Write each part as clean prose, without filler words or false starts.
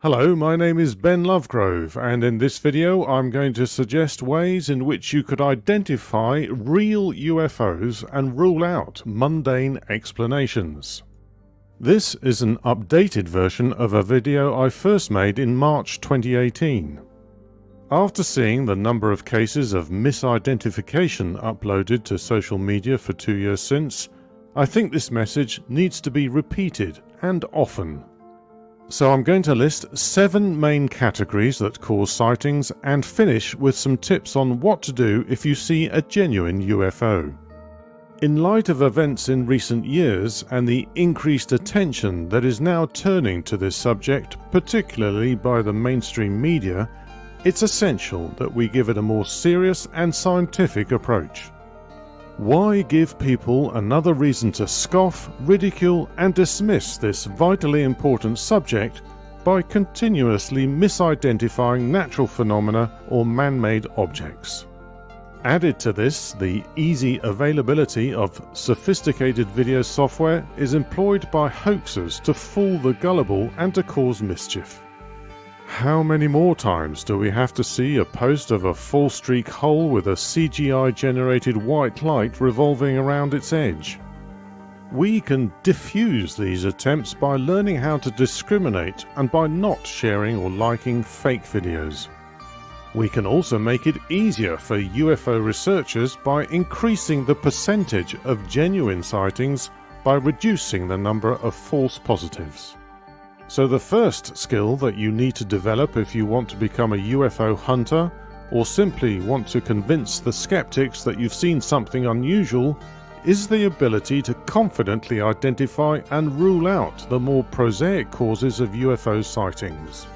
Hello, my name is Ben Lovegrove, and in this video I'm going to suggest ways in which you could identify real UFOs and rule out mundane explanations. This is an updated version of a video I first made in March 2018. After seeing the number of cases of misidentification uploaded to social media for 2 years since, I think this message needs to be repeated, and often. So I'm going to list 7 main categories that cause sightings and finish with some tips on what to do if you see a genuine UFO. In light of events in recent years and the increased attention that is now turning to this subject, particularly by the mainstream media, it's essential that we give it a more serious and scientific approach. Why give people another reason to scoff, ridicule, and dismiss this vitally important subject by continuously misidentifying natural phenomena or man-made objects? Added to this, the easy availability of sophisticated video software is employed by hoaxers to fool the gullible and to cause mischief. How many more times do we have to see a post of a full streak hole with a CGI generated white light revolving around its edge? We can diffuse these attempts by learning how to discriminate and by not sharing or liking fake videos. We can also make it easier for UFO researchers by increasing the percentage of genuine sightings by reducing the number of false positives. So the first skill that you need to develop if you want to become a UFO hunter, or simply want to convince the skeptics that you've seen something unusual, is the ability to confidently identify and rule out the more prosaic causes of UFO sightings.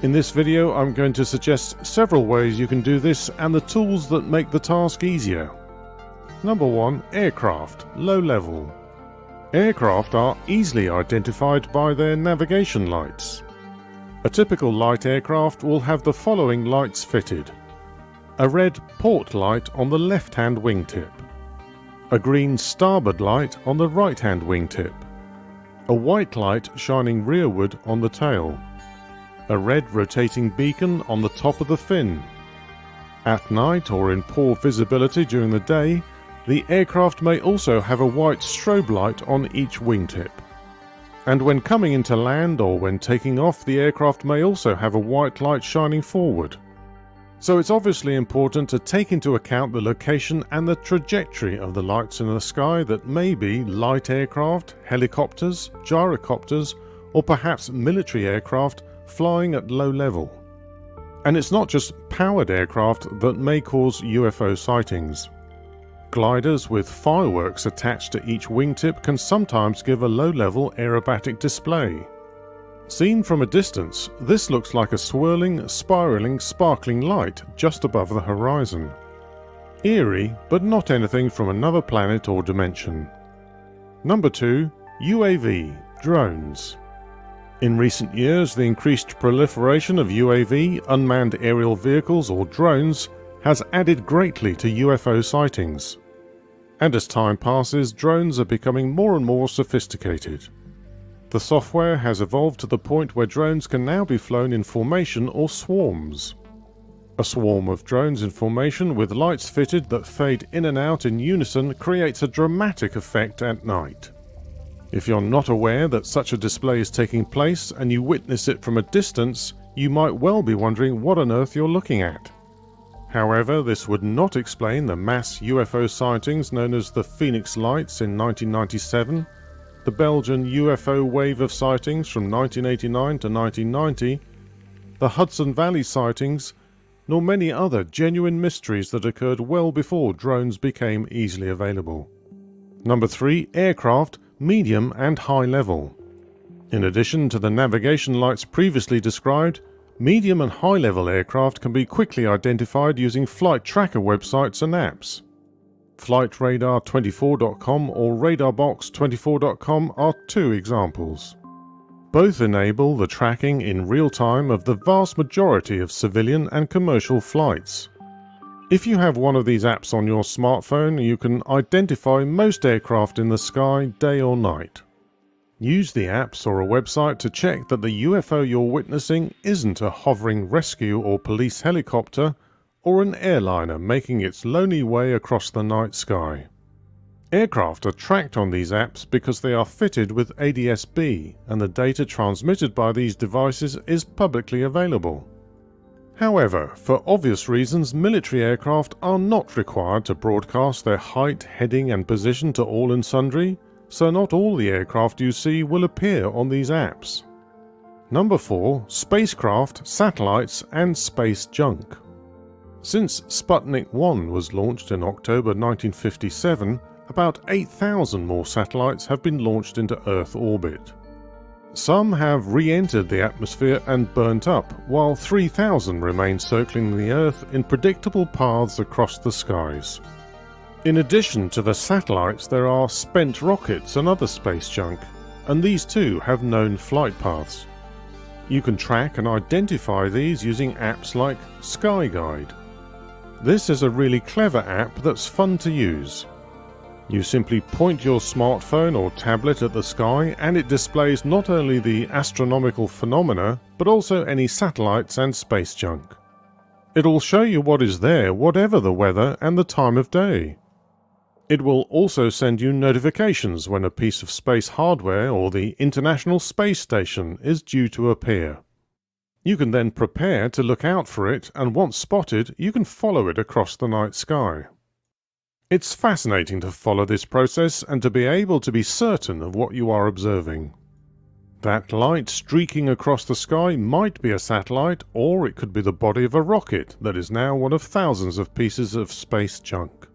In this video I'm going to suggest several ways you can do this and the tools that make the task easier. Number 1. Aircraft, low level. Aircraft are easily identified by their navigation lights. A typical light aircraft will have the following lights fitted: a red port light on the left-hand wingtip, a green starboard light on the right-hand wingtip, a white light shining rearward on the tail, a red rotating beacon on the top of the fin. At night or in poor visibility during the day, the aircraft may also have a white strobe light on each wingtip. And when coming into land or when taking off, the aircraft may also have a white light shining forward. So it's obviously important to take into account the location and the trajectory of the lights in the sky that may be light aircraft, helicopters, gyrocopters, or perhaps military aircraft flying at low level. And it's not just powered aircraft that may cause UFO sightings. Gliders with fireworks attached to each wingtip can sometimes give a low-level aerobatic display. Seen from a distance, this looks like a swirling, spiraling, sparkling light just above the horizon. Eerie, but not anything from another planet or dimension. Number 2. UAV, drones. In recent years, the increased proliferation of UAV, unmanned aerial vehicles or drones, has added greatly to UFO sightings. And as time passes, drones are becoming more and more sophisticated. The software has evolved to the point where drones can now be flown in formation or swarms. A swarm of drones in formation with lights fitted that fade in and out in unison creates a dramatic effect at night. If you're not aware that such a display is taking place and you witness it from a distance, you might well be wondering what on earth you're looking at. However, this would not explain the mass UFO sightings known as the Phoenix Lights in 1997, the Belgian UFO wave of sightings from 1989 to 1990, the Hudson Valley sightings, nor many other genuine mysteries that occurred well before drones became easily available. Number 3. Aircraft, medium and high level. In addition to the navigation lights previously described, medium and high-level aircraft can be quickly identified using flight tracker websites and apps. Flightradar24.com or RadarBox24.com are two examples. Both enable the tracking in real time of the vast majority of civilian and commercial flights. If you have one of these apps on your smartphone, you can identify most aircraft in the sky day or night. Use the apps or a website to check that the UFO you're witnessing isn't a hovering rescue or police helicopter or an airliner making its lonely way across the night sky. Aircraft are tracked on these apps because they are fitted with ADS-B and the data transmitted by these devices is publicly available. However, for obvious reasons, military aircraft are not required to broadcast their height, heading and position to all and sundry, so not all the aircraft you see will appear on these apps. Number 4. Spacecraft, satellites and space junk. Since Sputnik 1 was launched in October 1957, about 8,000 more satellites have been launched into Earth orbit. Some have re-entered the atmosphere and burnt up, while 3,000 remain circling the Earth in predictable paths across the skies. In addition to the satellites, there are spent rockets and other space junk, and these too have known flight paths. You can track and identify these using apps like SkyGuide. This is a really clever app that's fun to use. You simply point your smartphone or tablet at the sky and it displays not only the astronomical phenomena, but also any satellites and space junk. It'll show you what is there, whatever the weather and the time of day. It will also send you notifications when a piece of space hardware or the International Space Station is due to appear. You can then prepare to look out for it, and once spotted, you can follow it across the night sky. It's fascinating to follow this process and to be able to be certain of what you are observing. That light streaking across the sky might be a satellite, or it could be the body of a rocket that is now one of thousands of pieces of space junk.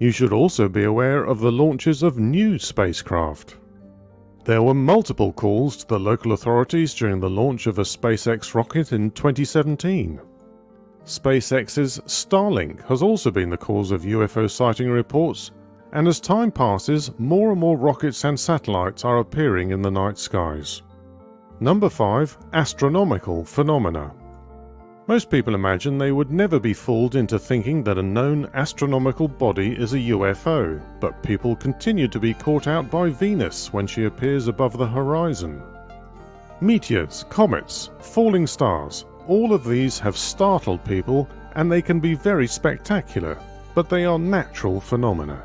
You should also be aware of the launches of new spacecraft. There were multiple calls to the local authorities during the launch of a SpaceX rocket in 2017. SpaceX's Starlink has also been the cause of UFO sighting reports, and as time passes, more and more rockets and satellites are appearing in the night skies. Number 5. Astronomical phenomena. Most people imagine they would never be fooled into thinking that a known astronomical body is a UFO, but people continue to be caught out by Venus when she appears above the horizon. Meteors, comets, falling stars, all of these have startled people and they can be very spectacular, but they are natural phenomena.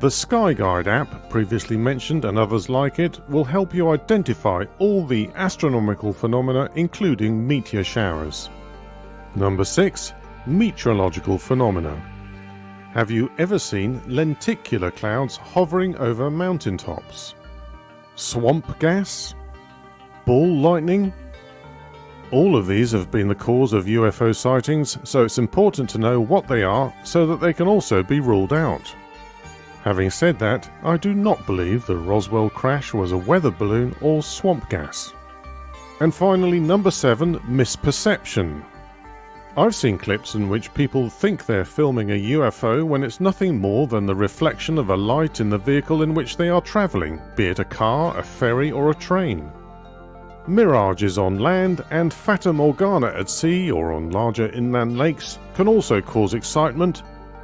The SkyGuide app, previously mentioned, and others like it, will help you identify all the astronomical phenomena, including meteor showers. Number 6. Meteorological phenomena. Have you ever seen lenticular clouds hovering over mountaintops? Swamp gas? Ball lightning? All of these have been the cause of UFO sightings, so it's important to know what they are so that they can also be ruled out. Having said that, I do not believe the Roswell crash was a weather balloon or swamp gas. And finally, number 7, misperception. I've seen clips in which people think they're filming a UFO when it's nothing more than the reflection of a light in the vehicle in which they are travelling, be it a car, a ferry or a train. Mirages on land and Fata Morgana at sea or on larger inland lakes can also cause excitement,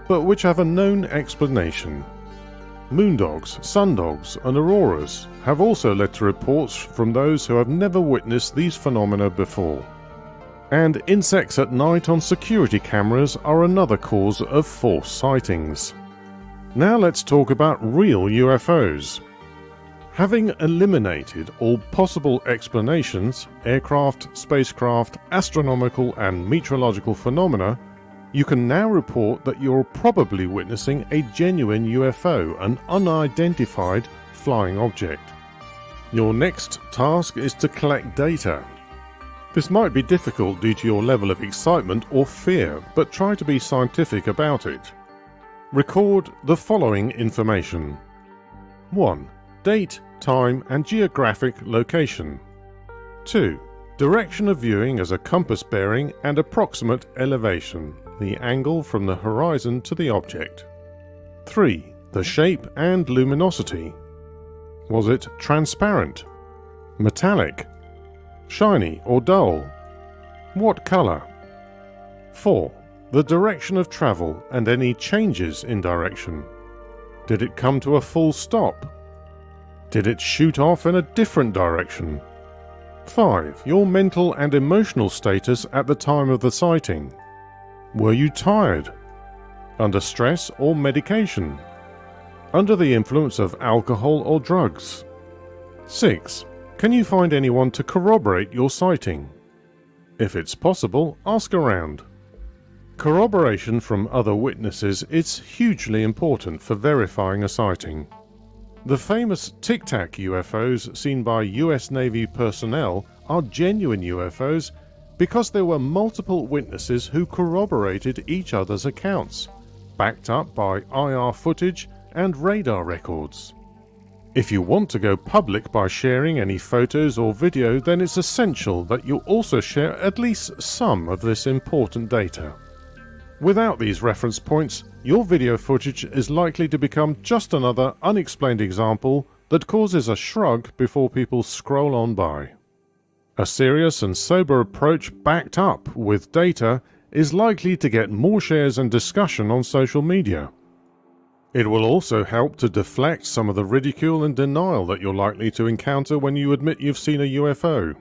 but which have a known explanation. Moondogs, sundogs and auroras have also led to reports from those who have never witnessed these phenomena before. And insects at night on security cameras are another cause of false sightings. Now let's talk about real UFOs. Having eliminated all possible explanations, aircraft, spacecraft, astronomical and meteorological phenomena, you can now report that you're probably witnessing a genuine UFO, an unidentified flying object. Your next task is to collect data. This might be difficult due to your level of excitement or fear, but try to be scientific about it. Record the following information. 1. Date, time and geographic location. 2. Direction of viewing as a compass bearing and approximate elevation, the angle from the horizon to the object. 3. The shape and luminosity. Was it transparent? Metallic? Shiny or dull? What color? 4. The direction of travel and any changes in direction. Did it come to a full stop? Did it shoot off in a different direction? 5. Your mental and emotional status at the time of the sighting. Were you tired? Under stress or medication? Under the influence of alcohol or drugs? 6. Can you find anyone to corroborate your sighting? If it's possible, ask around. Corroboration from other witnesses is hugely important for verifying a sighting. The famous Tic-Tac UFOs seen by US Navy personnel are genuine UFOs because there were multiple witnesses who corroborated each other's accounts, backed up by IR footage and radar records. If you want to go public by sharing any photos or video, then it's essential that you also share at least some of this important data. Without these reference points, your video footage is likely to become just another unexplained example that causes a shrug before people scroll on by. A serious and sober approach backed up with data is likely to get more shares and discussion on social media. It will also help to deflect some of the ridicule and denial that you're likely to encounter when you admit you've seen a UFO.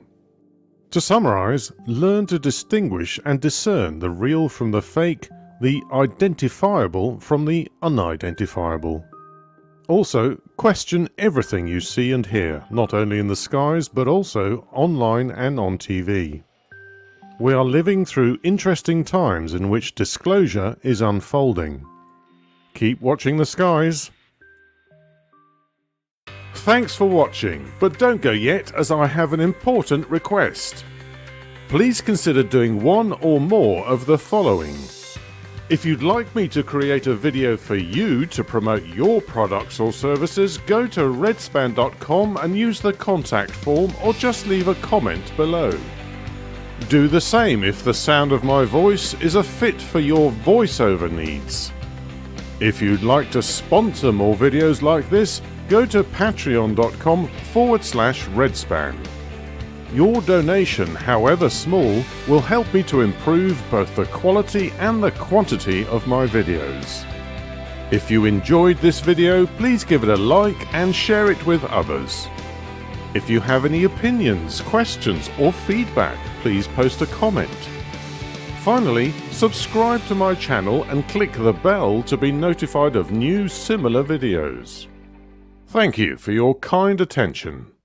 To summarize, learn to distinguish and discern the real from the fake, the identifiable from the unidentifiable. Also, question everything you see and hear, not only in the skies but also online and on TV. We are living through interesting times in which disclosure is unfolding. Keep watching the skies. Thanks for watching, but don't go yet as I have an important request. Please consider doing one or more of the following. If you'd like me to create a video for you to promote your products or services, go to redspan.com and use the contact form or just leave a comment below. Do the same if the sound of my voice is a fit for your voiceover needs. If you'd like to sponsor more videos like this, go to patreon.com/redspan. Your donation, however small, will help me to improve both the quality and the quantity of my videos. If you enjoyed this video, please give it a like and share it with others. If you have any opinions, questions or feedback, please post a comment. Finally, subscribe to my channel and click the bell to be notified of new similar videos. Thank you for your kind attention.